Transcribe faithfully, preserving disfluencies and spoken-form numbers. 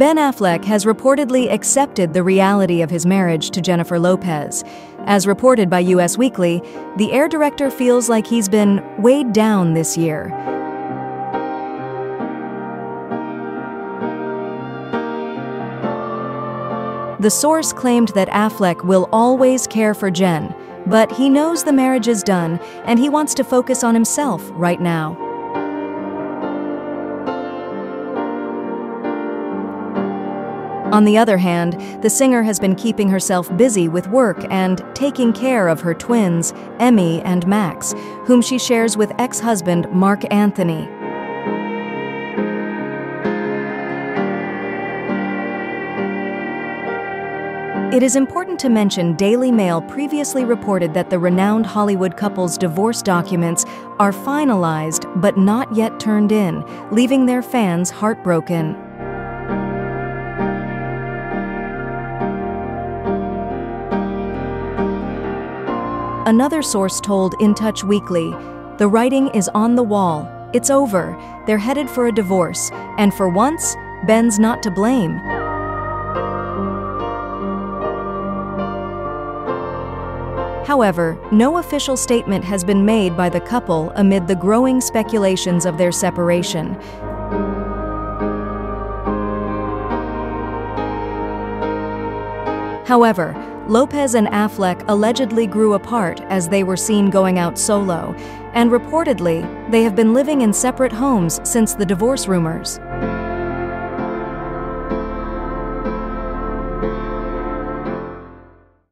Ben Affleck has reportedly accepted the reality of his marriage to Jennifer Lopez. As reported by U S Weekly, the Air director feels like he's been weighed down this year. The source claimed that Affleck will always care for Jen, but he knows the marriage is done and he wants to focus on himself right now. On the other hand, the singer has been keeping herself busy with work and taking care of her twins, Emmy and Max, whom she shares with ex-husband Mark Anthony. It is important to mention Daily Mail previously reported that the renowned Hollywood couple's divorce documents are finalized but not yet turned in, leaving their fans heartbroken. Another source told In Touch Weekly, "The writing is on the wall. It's over. They're headed for a divorce. And for once, Ben's not to blame." However, no official statement has been made by the couple amid the growing speculations of their separation. However, Lopez and Affleck allegedly grew apart as they were seen going out solo, and reportedly, they have been living in separate homes since the divorce rumors.